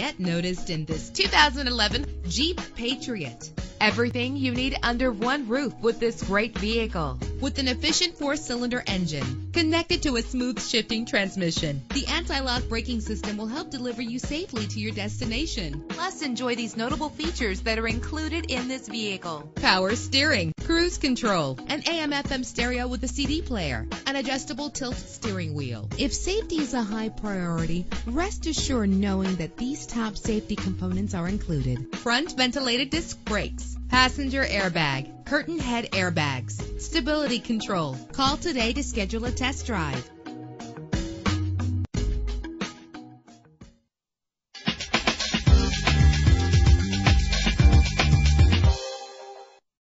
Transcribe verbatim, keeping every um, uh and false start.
get noticed in this two thousand eleven Jeep Patriot. Everything you need under one roof with this great vehicle. With an efficient four-cylinder engine connected to a smooth shifting transmission, the anti-lock braking system will help deliver you safely to your destination. Plus, enjoy these notable features that are included in this vehicle. Power steering, cruise control, an A M F M stereo with a C D player, an adjustable tilt steering wheel. If safety is a high priority, rest assured knowing that these top safety components are included. Front ventilated disc brakes. Passenger airbag, curtain head airbags, stability control. Call today to schedule a test drive.